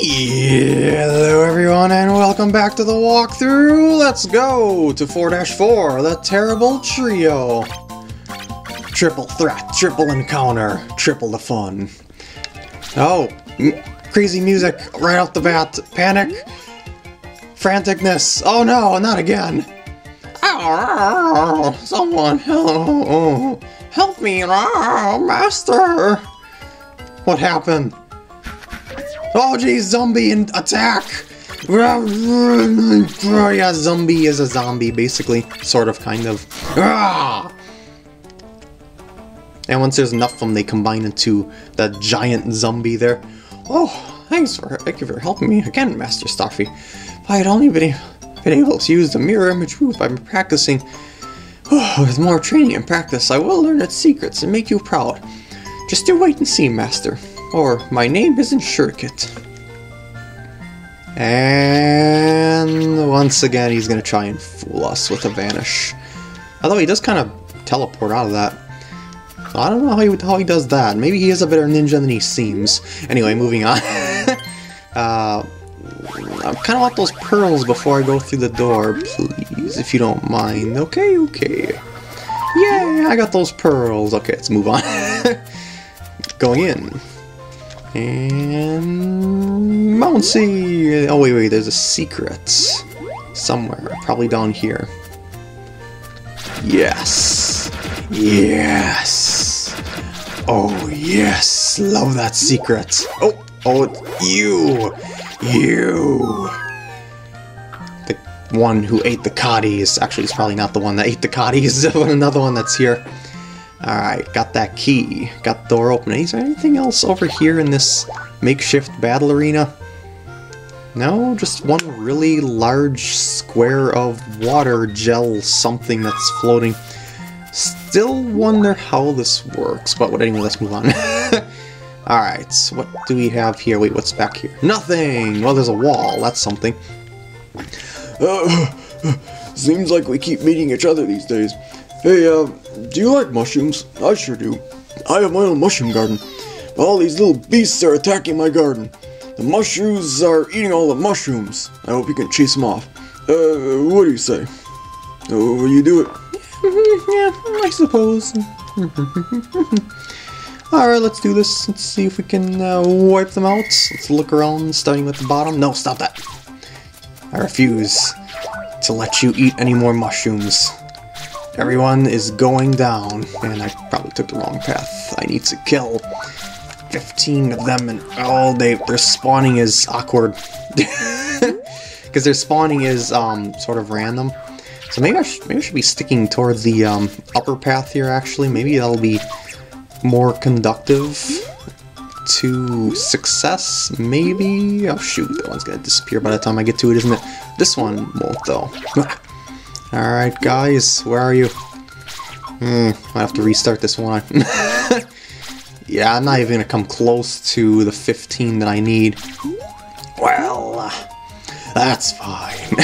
Hello everyone and welcome back to the walkthrough. Let's go to 4-4, The Terrible Trio. Triple threat, triple encounter, triple the fun. Oh, crazy music right off the bat. Panic, franticness. Oh no, not again. Ow, someone help me, master. What happened? Oh geez, zombie and attack! Oh, yeah, zombie is a zombie, basically. Sort of, kind of. And once there's enough of them, they combine into that giant zombie there. Oh, thank you for helping me again, Master Starfy. If I had only been able to use the mirror image proof I've been practicing. Oh, with more training and practice, I will learn its secrets and make you proud. Just do wait and see, Master. Or, my name isn't Shurikit. And once again, he's going to try and fool us with a vanish. Although he does kind of teleport out of that. So I don't know how he does that. Maybe he is a better ninja than he seems. Anyway, moving on. I kind of want those pearls before I go through the door, please, if you don't mind. Okay. Yay, I got those pearls. Okay, let's move on. Going in. And Mouncy! Oh wait, there's a secret somewhere, probably down here. Yes! Yes! Oh yes! Love that secret! Oh, you! The one who ate the coddies. Actually, it's probably not the one that ate the coddies, but another one that's here. Alright, got that key. Got the door open. Is there anything else over here in this makeshift battle arena? No? Just one really large square of water gel something that's floating. Still wonder how this works, but anyway, let's move on. Alright, so what do we have here? Wait, what's back here? Nothing! Well, there's a wall. That's something. Seems like we keep meeting each other these days. Hey, do you like mushrooms? I sure do. I have my own mushroom garden, but all these little beasts are attacking my garden. The mushrooms are eating all the mushrooms. I hope you can chase them off. What do you say? Will you do it? Yeah, I suppose. Alright, let's do this. Let's see if we can wipe them out. Let's look around, starting at the bottom. No, stop that. I refuse to let you eat any more mushrooms. Everyone is going down, and I probably took the wrong path. I need to kill 15 of them, and oh, their spawning is awkward. Because their spawning is sort of random. So maybe I should be sticking toward the upper path here, actually. Maybe that'll be more conductive to success, maybe? Oh shoot, that one's gonna disappear by the time I get to it, isn't it? This one won't, though. Alright guys, where are you? I have to restart this one. Yeah, I'm not even going to come close to the 15 that I need. Well, that's fine.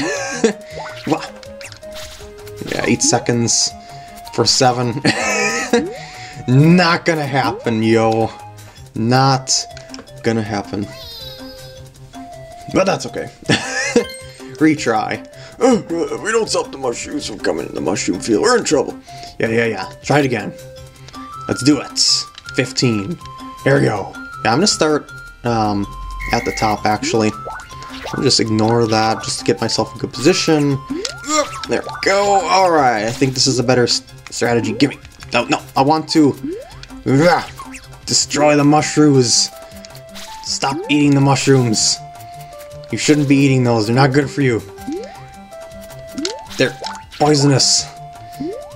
Yeah, 8 seconds for 7. Not gonna happen, yo. Not gonna happen. But that's okay. Retry. We don't stop the mushrooms from coming in the mushroom field. We're in trouble. Yeah. Try it again. Let's do it. 15. Here we go. Yeah, I'm gonna start at the top, actually. I'll just ignore that just to get myself in good position. There we go. Alright, I think this is a better strategy. Gimme. No, I want to destroy the mushrooms. Stop eating the mushrooms. You shouldn't be eating those. They're not good for you. They're poisonous.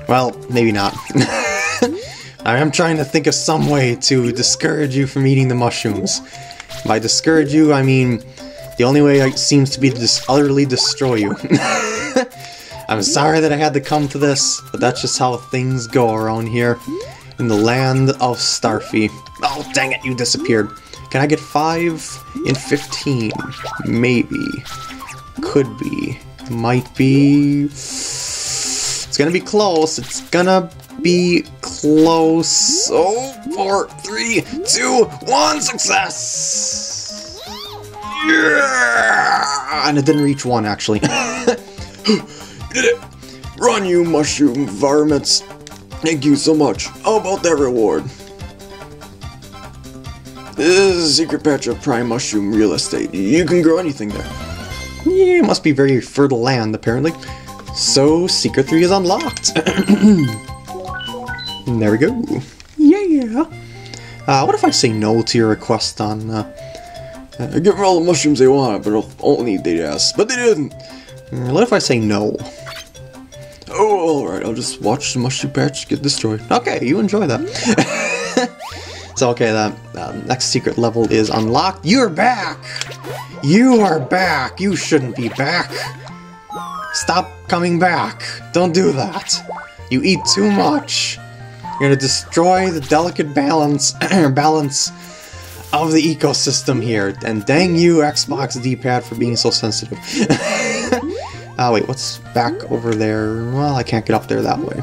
Well, maybe not. I am trying to think of some way to discourage you from eating the mushrooms. By discourage you, I mean the only way seems to be to just utterly destroy you. I'm sorry that I had to come to this, but that's just how things go around here in the land of Starfy. Oh, dang it, you disappeared. Can I get 5 in 15? Maybe. Could be. Might be. It's gonna be close. Oh, 4, 3, 2, 1, success! Yeah! And it didn't reach one, actually. Run, you mushroom varmints. Thank you so much. How about that reward? This is a secret patch of prime mushroom real estate. You can grow anything there. Yeah, it must be very fertile land, apparently. So, Secret 3 is unlocked. There we go. Yeah. What if I say no to your request on... give them all the mushrooms they want, but only if they ask. But they didn't! What if I say no? Oh, alright, I'll just watch the mushroom patch get destroyed. Okay, you enjoy that. So, okay, the next secret level is unlocked. You're back! You are back! You shouldn't be back! Stop coming back! Don't do that! You eat too much! You're gonna destroy the delicate balance of the ecosystem here, and dang you, Xbox D-pad, for being so sensitive. Oh wait, what's back over there? Well, I can't get up there that way.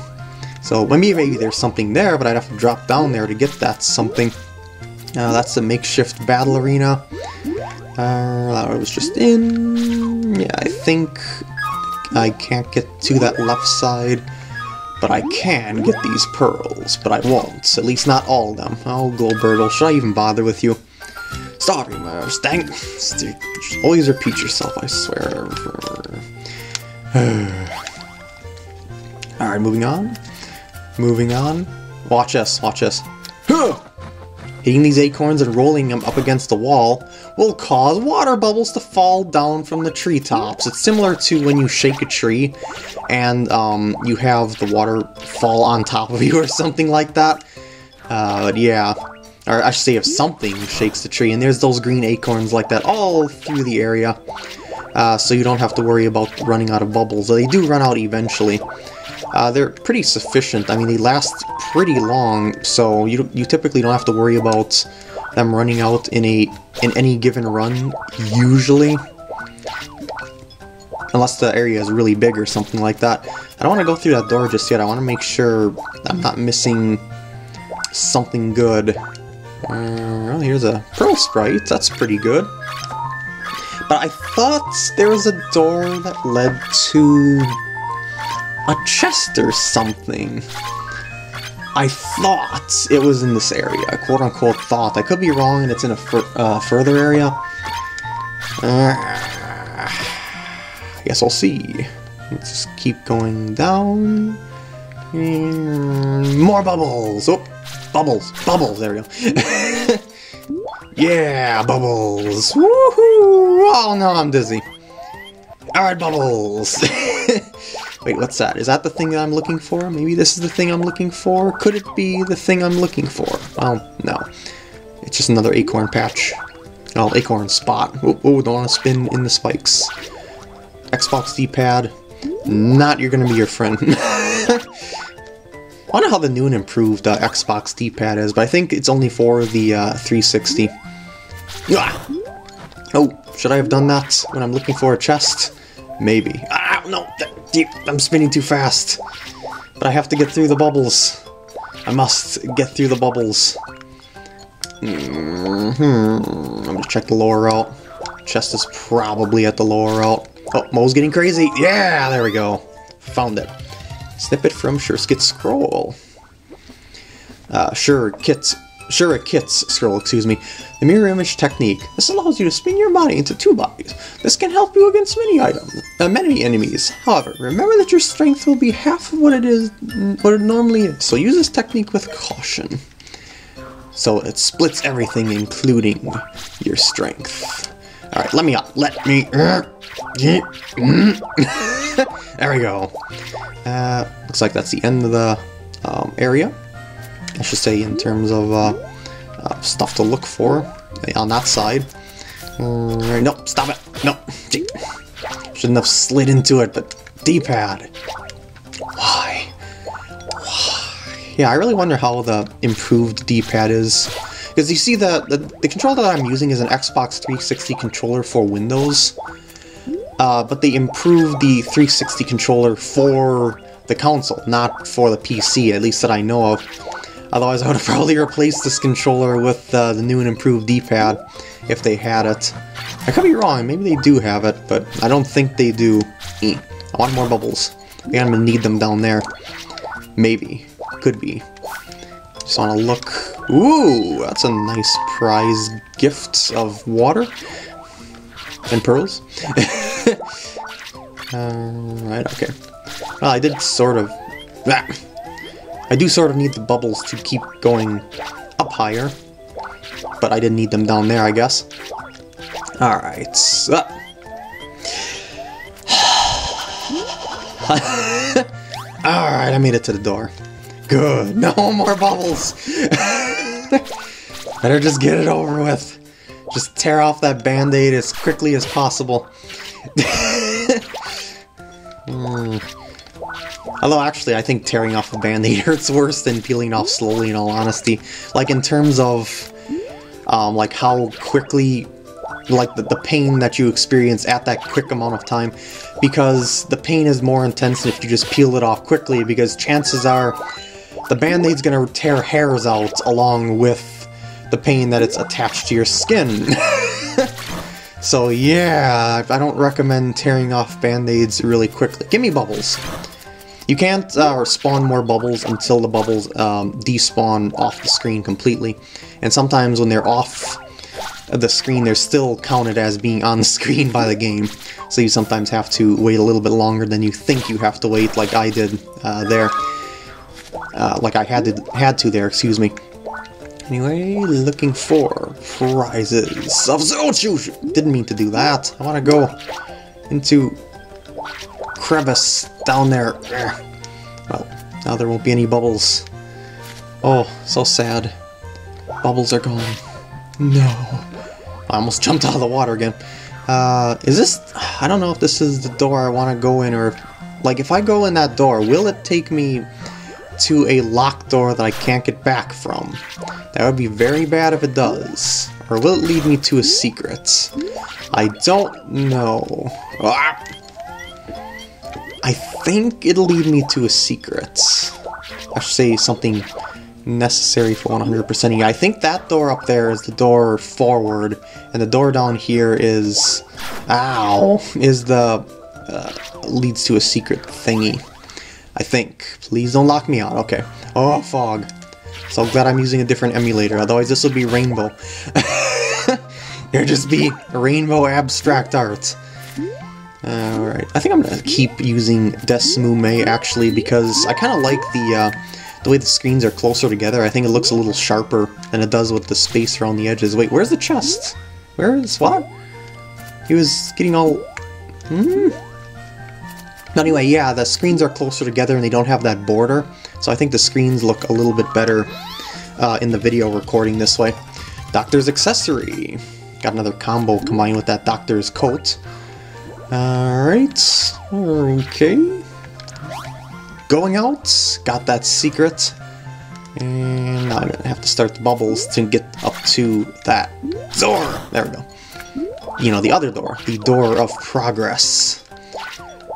So maybe there's something there, but I'd have to drop down there to get that something. That's a makeshift battle arena. That I was just in. Yeah, I think I can't get to that left side. But I can get these pearls, but I won't. At least not all of them. Oh, Globerto, should I even bother with you? Stop it, man. Dang. Always repeat yourself, I swear. Alright, moving on. Moving on. Watch us, watch us. Hitting these acorns and rolling them up against the wall will cause water bubbles to fall down from the treetops. It's similar to when you shake a tree and you have the water fall on top of you or something like that. But yeah, or I should say if something shakes the tree, and there's those green acorns like that all through the area. So you don't have to worry about running out of bubbles. They do run out eventually. They're pretty sufficient. I mean, they last pretty long, so you typically don't have to worry about them running out in any given run, usually. Unless the area is really big or something like that. I don't want to go through that door just yet. I want to make sure I'm not missing something good. Well, here's a pearl sprite. That's pretty good. But I thought there was a door that led to... a chest or something. I thought it was in this area, quote unquote thought. I could be wrong and it's in a further area. I guess I'll see. Let's just keep going down. More bubbles! Oh! Bubbles! Bubbles! There we go. Yeah! Bubbles! Woohoo! Oh no, I'm dizzy. Alright, bubbles! Wait, what's that? Is that the thing that I'm looking for? Maybe this is the thing I'm looking for? Could it be the thing I'm looking for? Well, no. It's just another acorn patch. Oh, acorn spot. Oh, don't want to spin in the spikes. Xbox D-pad. Not you're going to be your friend. I wonder how the new and improved Xbox D-pad is, but I think it's only for the 360. Ah! Oh, should I have done that when I'm looking for a chest? Maybe. Ah, no! I'm spinning too fast, but I have to get through the bubbles. I must get through the bubbles. I'm gonna check the lower route. Chest is probably at the lower route. Oh, Moe's getting crazy. Yeah, there we go. Found it. Snippet from Shurikit Scroll. Shurikit's Scroll, excuse me. The mirror image technique. This allows you to spin your body into two bodies. This can help you against many enemies. However, remember that your strength will be half of what it normally is. So use this technique with caution. So it splits everything, including your strength. All right, let me up. Let me. There we go. Looks like that's the end of the area. I should say, in terms of stuff to look for on that side. Nope, stop it. Nope. Shouldn't have slid into it, but D-pad. Why? Why? Yeah, I really wonder how the improved D-pad is. Because you see, the controller that I'm using is an Xbox 360 controller for Windows. But they improved the 360 controller for the console, not for the PC, at least that I know of. Otherwise, I would have probably replaced this controller with the new and improved D-pad if they had it. I could be wrong, maybe they do have it, but I don't think they do. I want more bubbles. I think I'm gonna need them down there. Maybe. Could be. Just wanna look. Ooh, that's a nice prize gift of water. And pearls. Alright, okay. Well, I did sort of... I do sort of need the bubbles to keep going up higher. But I didn't need them down there, I guess. Alright. Alright, I made it to the door. Good. No more bubbles. Better just get it over with. Just tear off that band-aid as quickly as possible. Although, actually, I think tearing off a band-aid hurts worse than peeling off slowly, in all honesty. Like, in terms of, like, how quickly, like, the pain that you experience at that quick amount of time. Because the pain is more intense if you just peel it off quickly, because chances are the band-aid's gonna tear hairs out along with the pain that it's attached to your skin. So yeah, I don't recommend tearing off band-aids really quickly. Give me bubbles. You can't spawn more bubbles until the bubbles despawn off the screen completely. And sometimes when they're off the screen, they're still counted as being on the screen by the game. So you sometimes have to wait a little bit longer than you think you have to wait, like I did there. Like I had to there, excuse me. Anyway, looking for prizes. Oh, shoot! Didn't mean to do that. I want to go into crevice down there. Well, now there won't be any bubbles. Oh, so sad. Bubbles are gone. No. I almost jumped out of the water again. Is this... I don't know if this is the door I want to go in, or... Like, if I go in that door, will it take me to a locked door that I can't get back from? That would be very bad if it does. Or will it lead me to a secret? I don't know. Ah! I think it'll lead me to a secret. I should say something necessary for 100%ing. I think that door up there is the door forward, and the door down here is... Ow! Is the... leads to a secret thingy. I think. Please don't lock me out. Okay. Oh, fog. So glad I'm using a different emulator, otherwise this will be rainbow. There'll just be rainbow abstract art. Alright. I think I'm gonna keep using Desmume, actually, because I kinda like the way the screens are closer together. I think it looks a little sharper than it does with the space around the edges. Wait, where's the chest? Where is what? He was getting all... Anyway, yeah, the screens are closer together and they don't have that border, so I think the screens look a little bit better in the video recording this way. Doctor's accessory. Got another combo combined with that doctor's coat. Alright, okay. Going out, got that secret. And now I'm gonna have to start the bubbles to get up to that door. There we go. You know, the other door. The door of progress.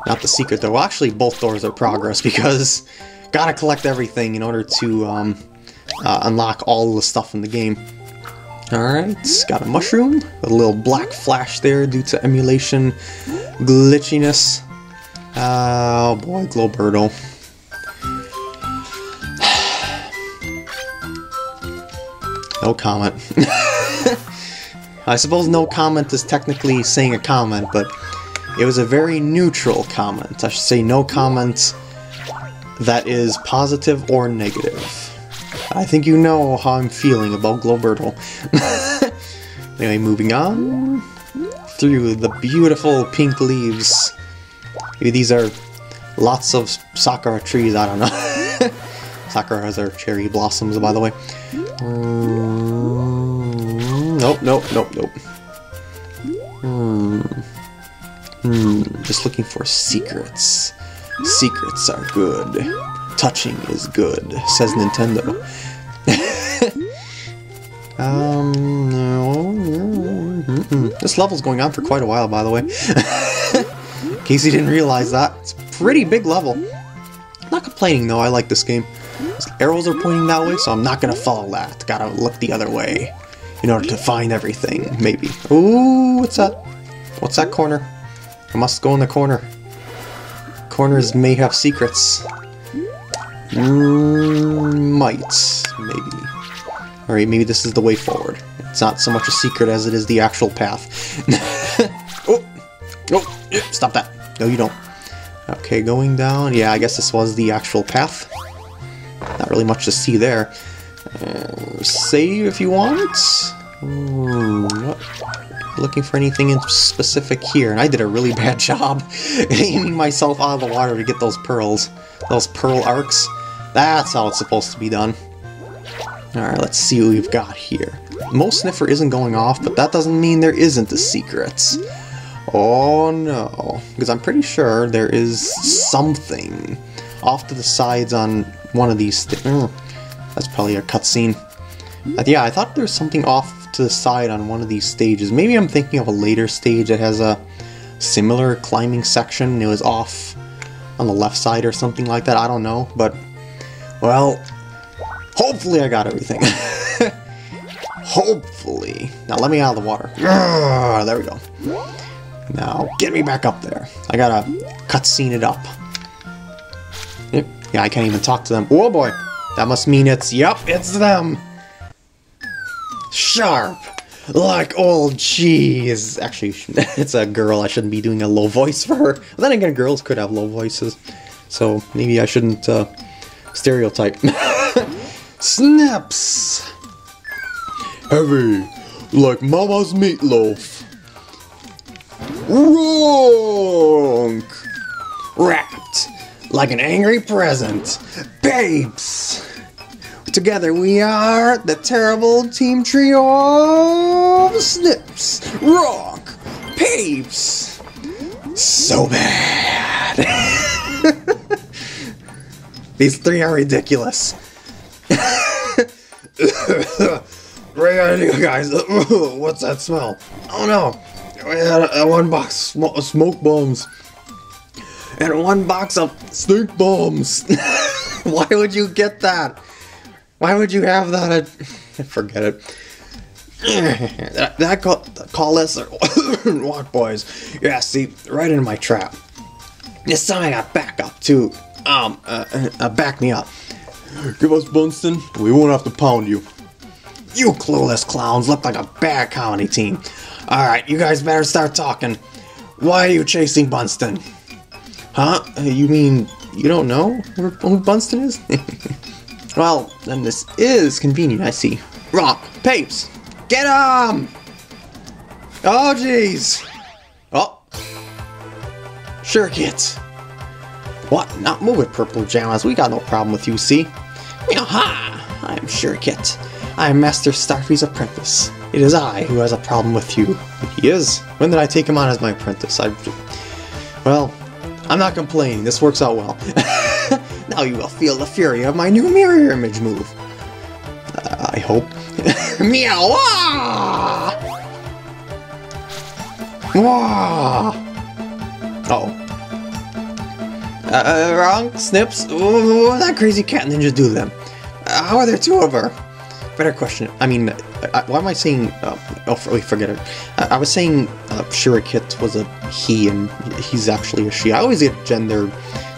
Not the secret door. Well, actually, both doors are progress, because gotta collect everything in order to unlock all the stuff in the game. Alright, got a mushroom. A little black flash there due to emulation glitchiness. Oh boy, Globerto. No comment. I suppose no comment is technically saying a comment, but... It was a very neutral comment. I should say no comment that is positive or negative. I think you know how I'm feeling about Globerto. Anyway, moving on through the beautiful pink leaves. Maybe these are lots of sakura trees, I don't know. Sakuras are cherry blossoms, by the way. Nope. Just looking for secrets. Secrets are good. Touching is good, says Nintendo. This level's going on for quite a while, by the way. In case you didn't realize that. It's a pretty big level. Not complaining, though. I like this game. Those arrows are pointing that way, so I'm not gonna follow that. Gotta look the other way. in order to find everything, maybe. Ooh, what's that? What's that corner? I must go in the corner. Corners may have secrets. Might, maybe. Alright, maybe this is the way forward. It's not so much a secret as it is the actual path. Oh! Oh! Stop that! No, you don't. Okay, going down. Yeah, I guess this was the actual path. Not really much to see there. Save if you want. Ooh, what? Looking for anything in specific here. And I did a really bad job aiming myself out of the water to get those pearls. Those pearl arcs. That's how it's supposed to be done. Alright, let's see what we've got here. Moe Sniffer isn't going off, but that doesn't mean there isn't a secret. Oh no. Because I'm pretty sure there is something off to the sides on one of these things. That's probably a cutscene. Yeah, I thought there was something off to the side on one of these stages. Maybe I'm thinking of a later stage that has a similar climbing section. It was off on the left side or something like that. I don't know, but... well... hopefully I got everything. Hopefully. Now let me out of the water. Urgh, there we go. Now get me back up there. I gotta cutscene it up. Yep. Yeah, I can't even talk to them. Oh boy. That must mean it's... yep, it's them. Sharp. Like old cheese. Actually, it's a girl. I shouldn't be doing a low voice for her. But then again, girls could have low voices. So maybe I shouldn't stereotype. Snips! Heavy, like Mama's meatloaf. Ronk! Wrapped, like an angry present. Papes! Together we are the terrible team trio of Snips, Ronk, Papes! So bad. These three are ridiculous. Right on you guys. What's that smell? Oh no! We had a one box of smoke bombs and one box of stink bombs. Why would you get that? Why would you have that? Forget it. That call us walk boys. Yeah, see, right into my trap. This time I got backup too. Back me up. Give us Bunston, we won't have to pound you. You clueless clowns look like a bad comedy team. Alright, you guys better start talking. Why are you chasing Bunston? Huh? You mean you don't know who Bunston is? Well, then this is convenient, I see. Rock, Papes, get him! Oh, jeez. Oh. Shurikit. What? Not move it, purple pajamas. We got no problem with you, see? Aha! I am Shurikit. I am Master Starfy's apprentice. It is I who has a problem with you. He is? When did I take him on as my apprentice? Well, I'm not complaining. This works out well. Now you will feel the fury of my new mirror image move. I hope. Meow! Wah! Wah! Uh-oh. Wrong, Snips. What did that crazy cat ninja do to them? How are there two of her? Better question. I mean, why am I saying... oh, wait, forget it. I was saying Shurikit was a he and he's actually a she. I always get gender...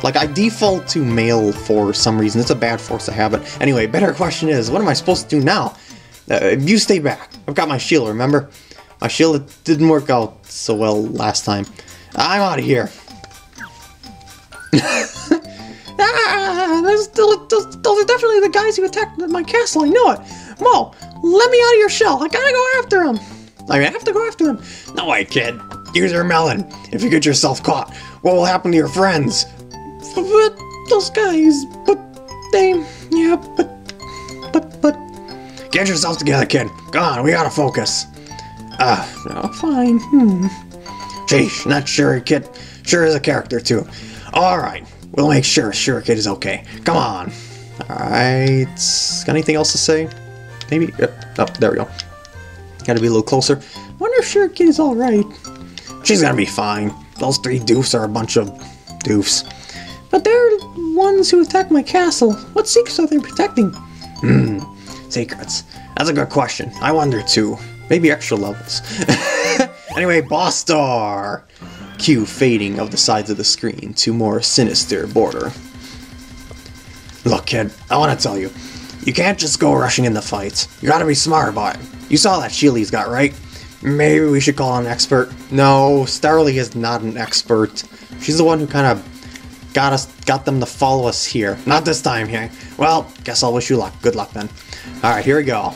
like, I default to male for some reason. It's a bad force to have it. Anyway, better question is, what am I supposed to do now? You stay back. I've got my shield, remember? My shield didn't work out so well last time. I'm out of here. Those are definitely the guys who attacked my castle, I know it! Moe, let me out of your shell, I gotta go after him! I have to go after him! No way, kid! Use your melon! If you get yourself caught, what will happen to your friends? But those guys, but... Get yourself together, kid! Come on, we gotta focus! No, fine, Sheesh, not sure, kid. Sure is a character, too. Alright, we'll make sure Shurikit is okay. Come on. Alright, got anything else to say? Maybe? Yep. Oh, there we go. Gotta be a little closer. I wonder if Shurikit is alright. She's gonna be fine. Those three doofs are a bunch of doofs. But they're the ones who attacked my castle. What secrets are they protecting? Secrets. That's a good question. I wonder too. Maybe extra levels. Anyway, boss star! Cue fading of the sides of the screen to more sinister border. Look, kid, I want to tell you. You can't just go rushing in the fights. You gotta be smart about it. You saw that shield he's got, right? Maybe we should call an expert. No, Starly is not an expert. She's the one who kind of got them to follow us here. Not this time, Hank. Well, guess I'll wish you luck. Good luck, then. Alright, here we go.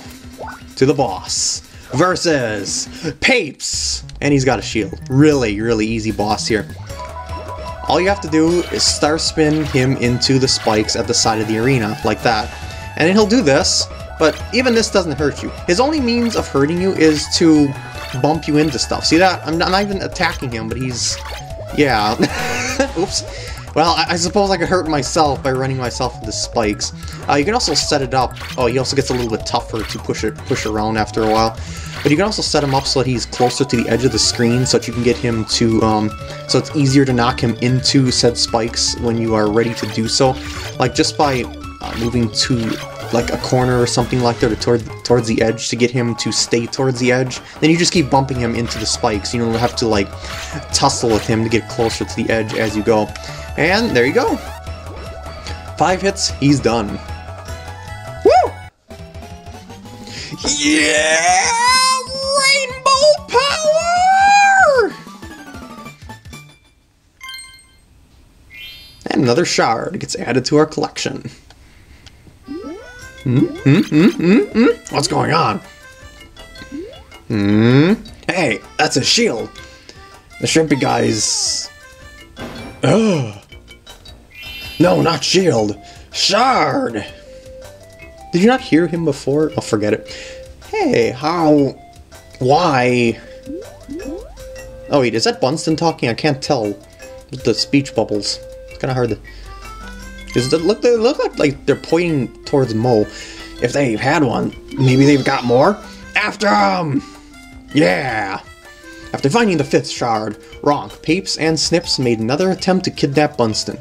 To the boss. Versus Papes! And he's got a shield. Really, really easy boss here. All you have to do is star spin him into the spikes at the side of the arena, like that. And then he'll do this, but even this doesn't hurt you. His only means of hurting you is to bump you into stuff. See that? I'm not even attacking him, but he's... yeah. Oops. Well, I suppose I could hurt myself by running myself into spikes. You can also set it up. Oh, he also gets a little bit tougher to push around after a while. But you can also set him up so that he's closer to the edge of the screen, so that you can get him to, so it's easier to knock him into said spikes when you are ready to do so. Like, just by moving to, like, a corner or something like that, or towards the edge to get him to stay towards the edge. Then you just keep bumping him into the spikes. You don't have to, like, tussle with him to get closer to the edge as you go. And there you go. 5 hits, he's done. Woo! Yeah! Rainbow power! And another shard gets added to our collection. What's going on? Hey, that's a shield. The shrimpy guy's... ugh. No, not shield. Shard! Did you not hear him before? Oh, forget it. Hey, how... why... oh, wait, is that Bunston talking? I can't tell with the speech bubbles. It's kind of hard to... they look like they're pointing towards Moe. If they've had one, maybe they've got more? After him! Yeah! After finding the 5th shard, Ronk, Papes, and Snips made another attempt to kidnap Bunston.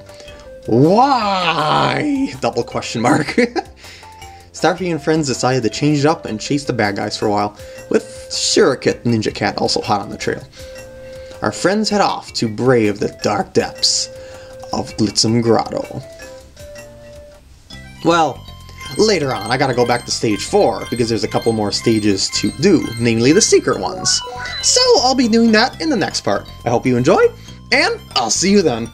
Why? Double question mark. Starfy and friends decided to change it up and chase the bad guys for a while, with Shurikit Ninja Cat also hot on the trail. Our friends head off to brave the dark depths of Glitzum Grotto. Well, later on I gotta go back to stage 4, because there's a couple more stages to do, namely the secret ones. So I'll be doing that in the next part. I hope you enjoy, and I'll see you then.